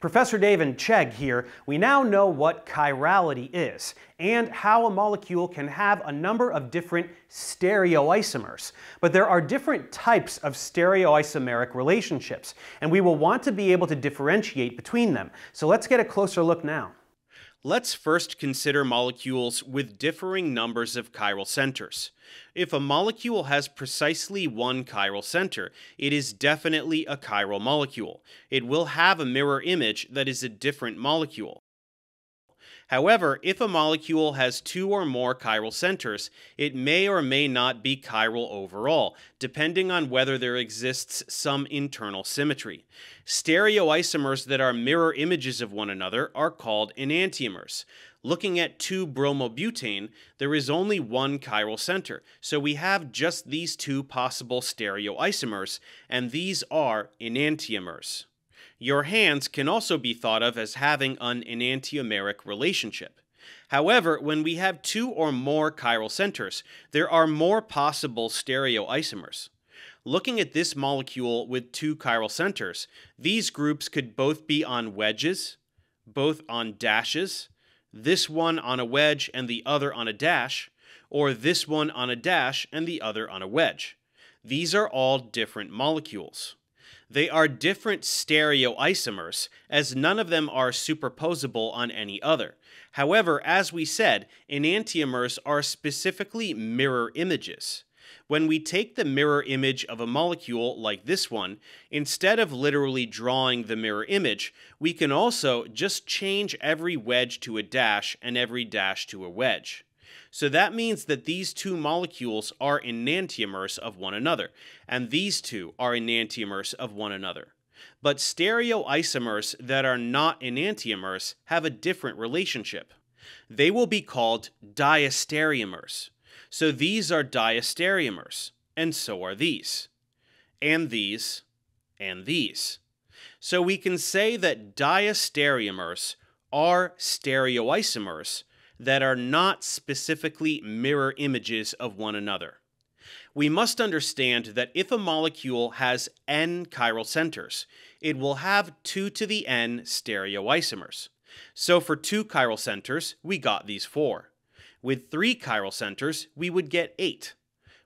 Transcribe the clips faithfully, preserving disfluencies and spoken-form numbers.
Professor Dave and Chegg here. We now know what chirality is and how a molecule can have a number of different stereoisomers. But there are different types of stereoisomeric relationships, and we will want to be able to differentiate between them. So let's get a closer look now. Let's first consider molecules with differing numbers of chiral centers. If a molecule has precisely one chiral center, it is definitely a chiral molecule. It will have a mirror image that is a different molecule. However, if a molecule has two or more chiral centers, it may or may not be chiral overall, depending on whether there exists some internal symmetry. Stereoisomers that are mirror images of one another are called enantiomers. Looking at two bromobutane, there is only one chiral center, so we have just these two possible stereoisomers, and these are enantiomers. Your hands can also be thought of as having an enantiomeric relationship. However, when we have two or more chiral centers, there are more possible stereoisomers. Looking at this molecule with two chiral centers, these groups could both be on wedges, both on dashes, this one on a wedge and the other on a dash, or this one on a dash and the other on a wedge. These are all different molecules. They are different stereoisomers, as none of them are superposable on any other. However, as we said, enantiomers are specifically mirror images. When we take the mirror image of a molecule like this one, instead of literally drawing the mirror image, we can also just change every wedge to a dash and every dash to a wedge. So that means that these two molecules are enantiomers of one another, and these two are enantiomers of one another. But stereoisomers that are not enantiomers have a different relationship. They will be called diastereomers. So these are diastereomers, and so are these, and these, and these. So we can say that diastereomers are stereoisomers that are not specifically mirror images of one another. We must understand that if a molecule has n chiral centers, it will have two to the n stereoisomers. So for two chiral centers, we got these four. With three chiral centers, we would get eight.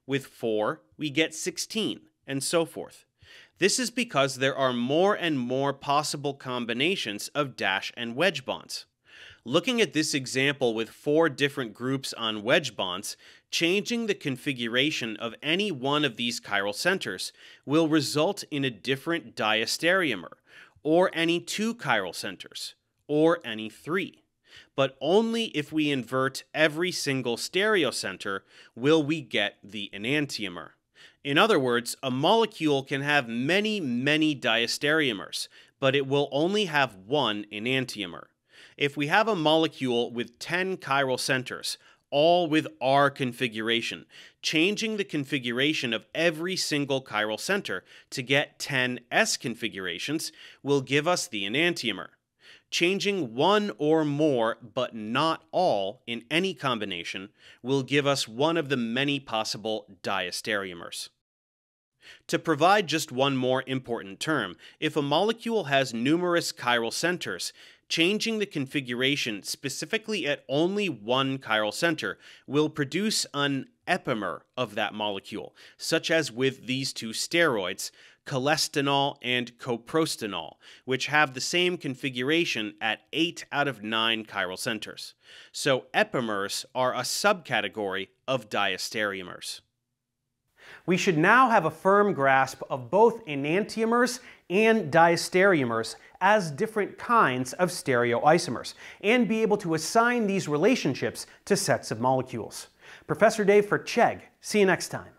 With four, we get sixteen, and so forth. This is because there are more and more possible combinations of dash and wedge bonds. Looking at this example with four different groups on wedge bonds, changing the configuration of any one of these chiral centers will result in a different diastereomer, or any two chiral centers, or any three. But only if we invert every single stereocenter will we get the enantiomer. In other words, a molecule can have many, many diastereomers, but it will only have one enantiomer. If we have a molecule with ten chiral centers, all with R configuration, changing the configuration of every single chiral center to get ten S configurations will give us the enantiomer. Changing one or more, but not all, in any combination will give us one of the many possible diastereomers. To provide just one more important term, if a molecule has numerous chiral centers, changing the configuration specifically at only one chiral center will produce an epimer of that molecule, such as with these two steroids, cholestanol and coprostanol, which have the same configuration at eight out of nine chiral centers. So epimers are a subcategory of diastereomers. We should now have a firm grasp of both enantiomers and diastereomers as different kinds of stereoisomers, and be able to assign these relationships to sets of molecules. Professor Dave for Chegg. See you next time.